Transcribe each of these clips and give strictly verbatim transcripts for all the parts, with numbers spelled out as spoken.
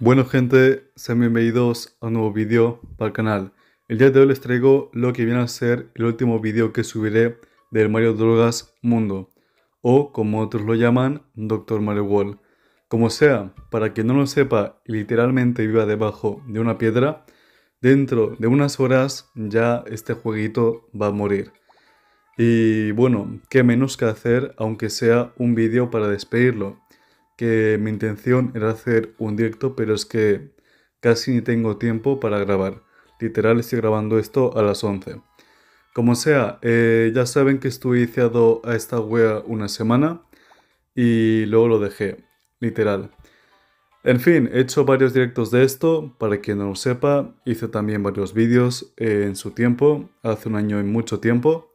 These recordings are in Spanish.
Bueno gente, sean bienvenidos a un nuevo vídeo para el canal. El día de hoy les traigo lo que viene a ser el último vídeo que subiré del Mario Drogas Mundo, o como otros lo llaman, Doctor Mario World. Como sea, para quien no lo sepa y literalmente viva debajo de una piedra, dentro de unas horas ya este jueguito va a morir. Y bueno, qué menos que hacer, aunque sea un vídeo para despedirlo. Que mi intención era hacer un directo, pero es que casi ni tengo tiempo para grabar. Literal, estoy grabando esto a las once. Como sea, eh, ya saben que estuve iniciado a esta wea una semana y luego lo dejé, literal. En fin, he hecho varios directos de esto, para quien no lo sepa. Hice también varios vídeos eh, en su tiempo, hace un año y mucho tiempo.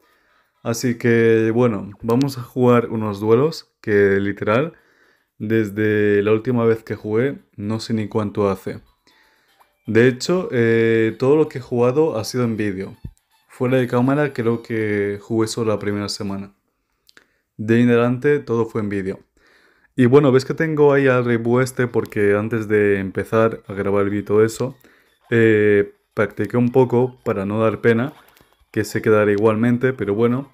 Así que, bueno, vamos a jugar unos duelos que literal... Desde la última vez que jugué, no sé ni cuánto hace. De hecho, eh, todo lo que he jugado ha sido en vídeo. Fuera de cámara creo que jugué solo la primera semana. De ahí en adelante todo fue en vídeo. Y bueno, ves que tengo ahí al Ribú este porque antes de empezar a grabar el vídeo todo eso, eh, practiqué un poco para no dar pena, que se quedará igualmente, pero bueno.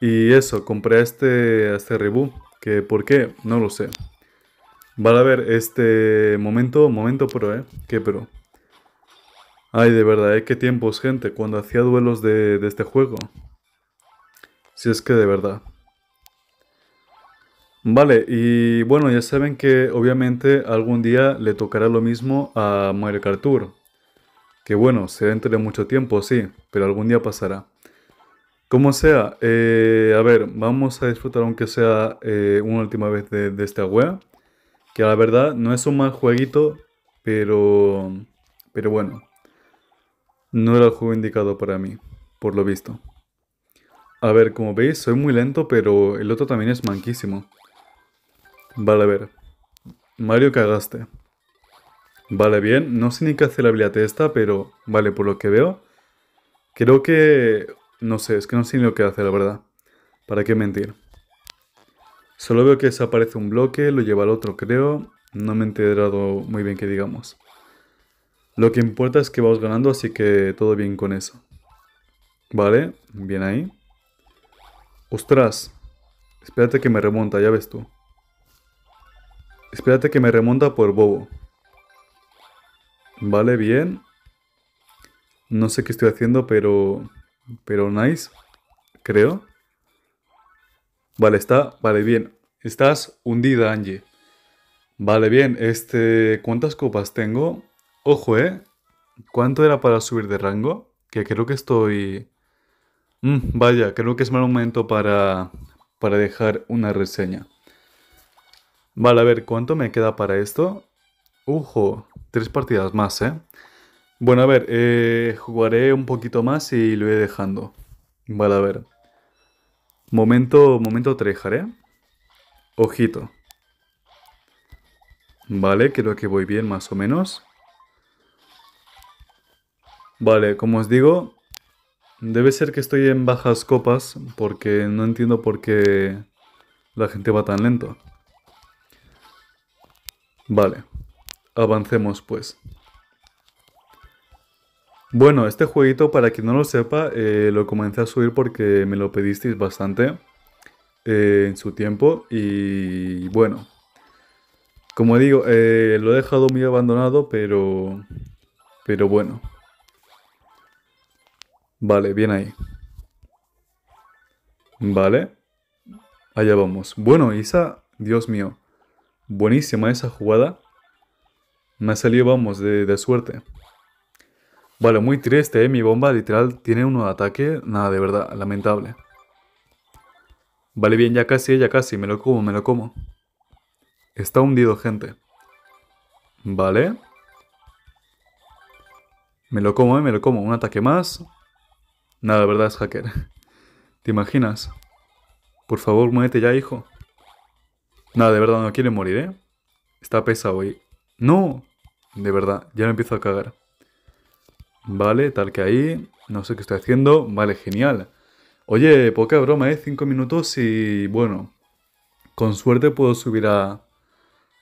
Y eso, compré a este, a este Ribú. Que por qué, no lo sé. Vale, a ver, este momento, momento pro, ¿eh? ¿Qué pro? Ay, de verdad, ¿eh? Qué tiempos, gente, cuando hacía duelos de, de este juego. Si es que de verdad. Vale, y bueno, ya saben que obviamente algún día le tocará lo mismo a Mario Kart Tour. Que bueno, será dentro de mucho tiempo, sí, pero algún día pasará. Como sea, eh, a ver, vamos a disfrutar aunque sea eh, una última vez de, de esta wea. Que la verdad no es un mal jueguito, pero, pero bueno. No era el juego indicado para mí, por lo visto. A ver, como veis, soy muy lento, pero el otro también es manquísimo. Vale, a ver. Mario, cagaste. Vale, bien, no sé ni qué hace la habilidad esta, pero vale, por lo que veo. Creo que... No sé, es que no sé ni lo que hace, la verdad. ¿Para qué mentir? Solo veo que desaparece un bloque, lo lleva al otro, creo. No me he enterado muy bien que digamos. Lo que importa es que vamos ganando, así que todo bien con eso. Vale, bien ahí. ¡Ostras! Espérate que me remonta, ya ves tú. Espérate que me remonta por bobo. Vale, bien. No sé qué estoy haciendo, pero... Pero nice, creo. Vale, está, vale, bien. Estás hundida, Angie. Vale, bien, este... ¿Cuántas copas tengo? Ojo, ¿eh? ¿Cuánto era para subir de rango? Que creo que estoy... Mm, vaya, creo que es mal momento para... Para dejar una reseña. Vale, a ver, ¿cuánto me queda para esto? Ojo, tres partidas más, ¿eh? Bueno, a ver, eh, jugaré un poquito más y lo iré dejando. Vale, a ver. Momento, momento trejaré. Ojito. Vale, creo que voy bien más o menos. Vale, como os digo, debe ser que estoy en bajas copas porque no entiendo por qué la gente va tan lento. Vale, avancemos pues. Bueno, este jueguito, para quien no lo sepa, eh, lo comencé a subir porque me lo pedisteis bastante eh, en su tiempo. Y bueno, como digo, eh, lo he dejado muy abandonado, pero, pero bueno. Vale, bien ahí. Vale, allá vamos. Bueno, Isa, Dios mío, buenísima esa jugada. Me ha salido, vamos, de, de suerte. Vale, muy triste, ¿eh? Mi bomba literal tiene uno de ataque. Nada, de verdad, lamentable. Vale, bien, ya casi, ya casi. Me lo como, me lo como. Está hundido, gente. Vale. Me lo como, ¿eh? Me lo como. Un ataque más. Nada, de verdad, es hacker. ¿Te imaginas? Por favor, muévete ya, hijo. Nada, de verdad, no quiere morir, ¿eh? Está pesado hoy. ¡No! De verdad, ya me empiezo a cagar. Vale, tal que ahí. No sé qué estoy haciendo. Vale, genial. Oye, poca broma, ¿eh? Cinco minutos y... Bueno. Con suerte puedo subir a...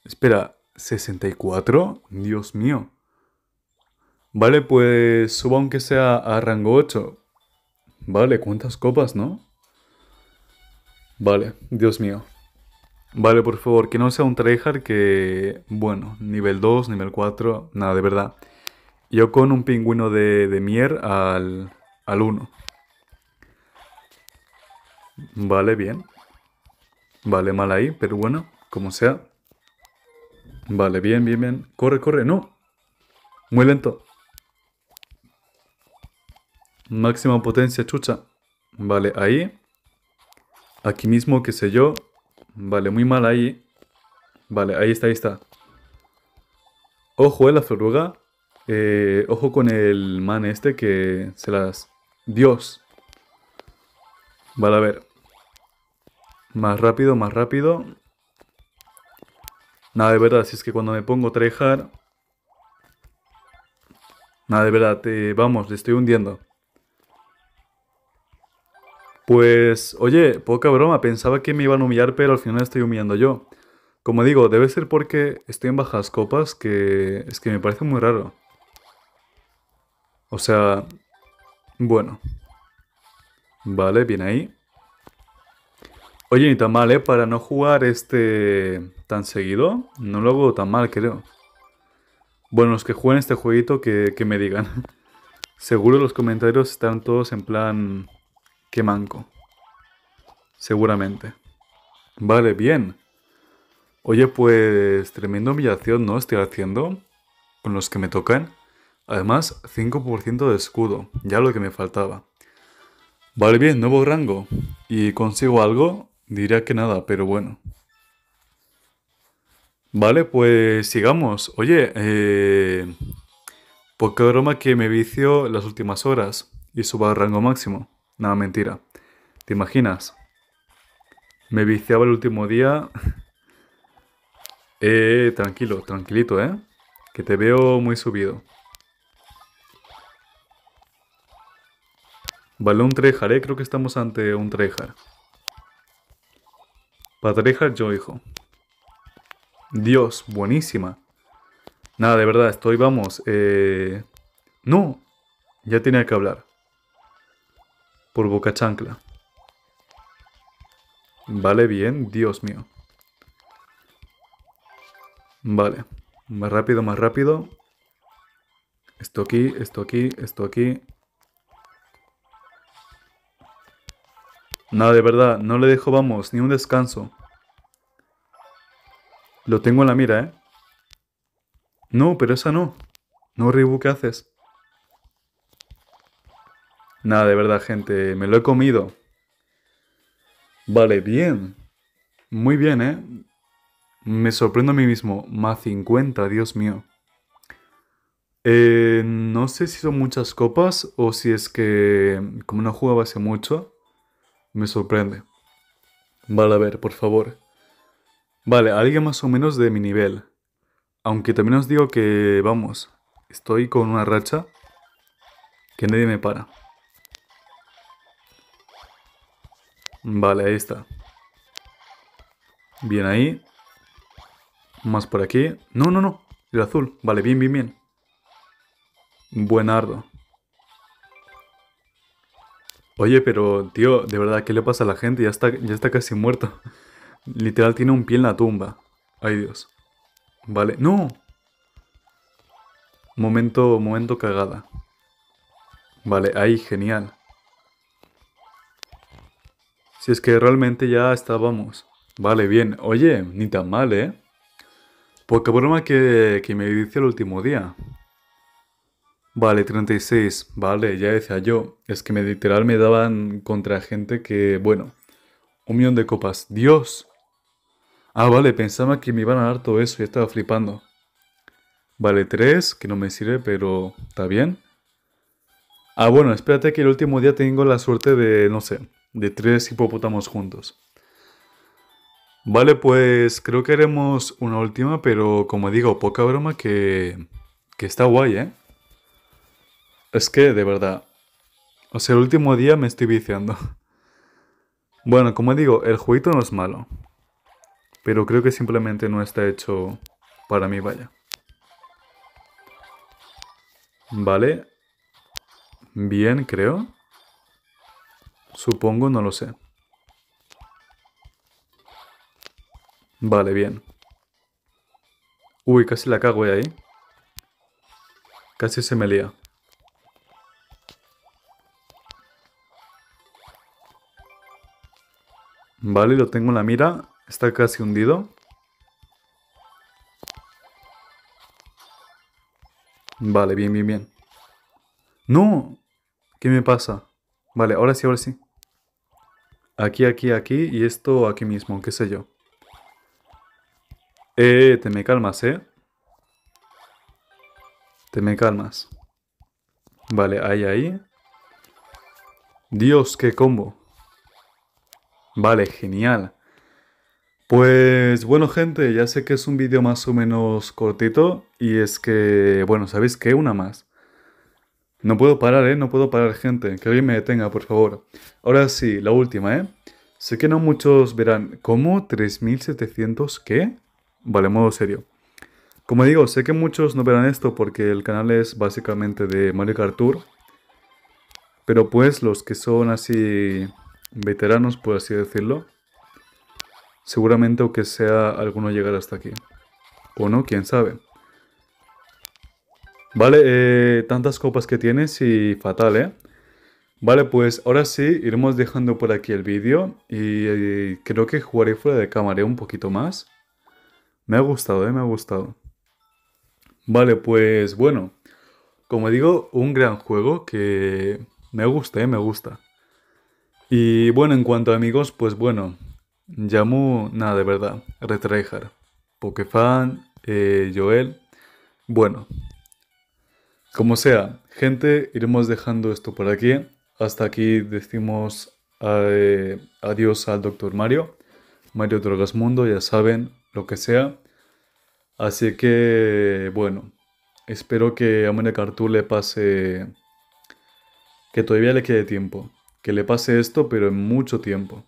Espera. ¿sesenta y cuatro? Dios mío. Vale, pues suba aunque sea a rango ocho. Vale, ¿cuántas copas, no? Vale, Dios mío. Vale, por favor, que no sea un tryhard que... Bueno, nivel dos, nivel cuatro... Nada, de verdad. Yo con un pingüino de, de mier al, al uno. Vale, bien. Vale, mal ahí, pero bueno, como sea. Vale, bien, bien, bien. Corre, corre, no. Muy lento. Máxima potencia, chucha. Vale, ahí. Aquí mismo, qué sé yo. Vale, muy mal ahí. Vale, ahí está, ahí está. Ojo, eh, la floruga. Eh, ojo con el man este que se las... Dios. Vale, a ver. Más rápido, más rápido. Nada, de verdad, si es que cuando me pongo tryhard... Nada, de verdad, te... vamos, le estoy hundiendo. Pues, oye, poca broma, pensaba que me iban a humillar, pero al final estoy humillando yo. Como digo, debe ser porque estoy en bajas copas, que es que me parece muy raro. O sea, bueno. Vale, bien ahí. Oye, ni tan mal, ¿eh? Para no jugar este tan seguido, no lo hago tan mal, creo. Bueno, los que jueguen este jueguito, que, que me digan. Seguro los comentarios están todos en plan... Qué manco. Seguramente. Vale, bien. Oye, pues... Tremenda humillación, ¿no? Estoy haciendo. Con los que me tocan. Además, cinco por ciento de escudo. Ya lo que me faltaba. Vale, bien. Nuevo rango. Y consigo algo. Diría que nada, pero bueno. Vale, pues... Sigamos. Oye, eh... poca broma que me vicio las últimas horas. Y suba al rango máximo. Nada, mentira. ¿Te imaginas? Me viciaba el último día. eh, tranquilo, tranquilito, ¿eh? Que te veo muy subido. Vale, un tryhard, ¿eh? Creo que estamos ante un tryhard. Para tryhard yo, hijo. Dios, buenísima. Nada, de verdad, estoy, vamos. Eh... No, ya tenía que hablar. Por boca chancla. Vale, bien. Dios mío. Vale. Más rápido, más rápido. Esto aquí, esto aquí, esto aquí. Nada, de verdad. No le dejo, vamos, ni un descanso. Lo tengo en la mira, ¿eh? No, pero esa no. No, Ribu, ¿qué haces? Nada, de verdad, gente. Me lo he comido. Vale, bien. Muy bien, ¿eh? Me sorprendo a mí mismo. Más cincuenta, Dios mío. Eh, no sé si son muchas copas o si es que... Como no jugaba hace mucho, me sorprende. Vale, a ver, por favor. Vale, alguien más o menos de mi nivel. Aunque también os digo que, vamos, estoy con una racha que nadie me para. Vale, ahí está. Bien ahí. Más por aquí. No, no, no. El azul. Vale, bien, bien, bien. Buenardo. Oye, pero, tío, de verdad, ¿qué le pasa a la gente? Ya está, ya está casi muerto. Literal, tiene un pie en la tumba. Ay, Dios. Vale. ¡No! Momento, momento cagada. Vale, ahí, genial. Si es que realmente ya estábamos. Vale, bien. Oye, ni tan mal, ¿eh? Poca broma que, que me dice el último día. Vale, treinta y seis. Vale, ya decía yo. Es que me literal me daban contra gente que... Bueno, un millón de copas. ¡Dios! Ah, vale, pensaba que me iban a dar todo eso. Ya estaba flipando. Vale, tres, que no me sirve, pero... ¿Está bien? Ah, bueno, espérate que el último día tengo la suerte de... No sé... De tres hipopótamos juntos. Vale, pues creo que haremos una última, pero como digo, poca broma que, que está guay, ¿eh? Es que, de verdad, o sea, el último día me estoy viciando. Bueno, como digo, el jueguito no es malo, pero creo que simplemente no está hecho Para mí, vaya. Vale. Bien, creo. Supongo, no lo sé. Vale, bien. Uy, casi la cago ahí. Casi se me lía. Vale, lo tengo en la mira. Está casi hundido. Vale, bien, bien, bien. ¡No! ¿Qué me pasa? Vale, ahora sí, ahora sí. Aquí, aquí, aquí. Y esto aquí mismo, qué sé yo. Eh, te me calmas, eh. Te me calmas. Vale, ahí, ahí. Dios, qué combo. Vale, genial. Pues bueno, gente, ya sé que es un vídeo más o menos cortito. Y es que, bueno, ¿sabéis qué? Una más. No puedo parar, ¿eh? No puedo parar, gente. Que alguien me detenga, por favor. Ahora sí, la última, ¿eh? Sé que no muchos verán. ¿Cómo? ¿tres mil setecientos qué? Vale, modo serio. Como digo, sé que muchos no verán esto porque el canal es básicamente de Mario Kart Tour. Pero pues los que son así... veteranos, por así decirlo, seguramente aunque sea alguno llegará hasta aquí. O no, quién sabe. Vale, eh, tantas copas que tienes y fatal, ¿eh? Vale, pues ahora sí, iremos dejando por aquí el vídeo. Y eh, creo que jugaré fuera de cámara un poquito más. Me ha gustado, ¿eh? Me ha gustado. Vale, pues bueno. Como digo, un gran juego que me gusta, ¿eh? Me gusta. Y bueno, en cuanto a amigos, pues bueno, llamo, nada, de verdad, Retrejar, Pokefan, eh, Joel, bueno, como sea, gente, iremos dejando esto por aquí, hasta aquí decimos eh, adiós al Doctor Mario, Mario Drogasmundo, ya saben, lo que sea, así que, bueno, espero que a Mario Kart Tour le pase, que todavía le quede tiempo. Que le pase esto, pero en mucho tiempo.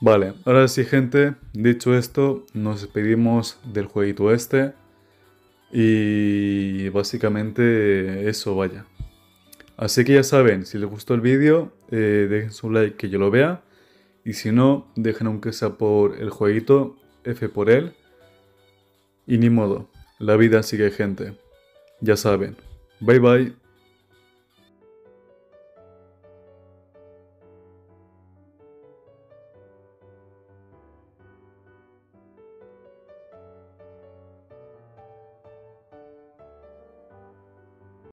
Vale, ahora sí, gente. Dicho esto, nos despedimos del jueguito este. Y básicamente eso, vaya. Así que ya saben, si les gustó el vídeo, eh, dejen su like que yo lo vea. Y si no, dejen aunque sea por el jueguito, F por él. Y ni modo, la vida sigue, gente. Ya saben. Bye, bye.